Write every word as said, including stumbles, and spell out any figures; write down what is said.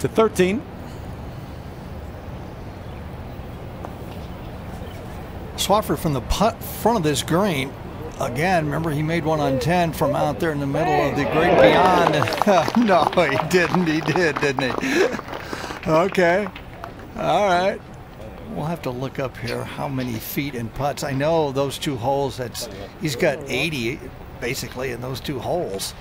to thirteen. Swafford from the putt front of this green. Again, remember he made one on ten from out there in the middle of the great beyond. No, he didn't. He did, didn't he? Okay. All right. We'll have to look up here how many feet in putts. I know those two holes, that's, he's got eighty basically in those two holes.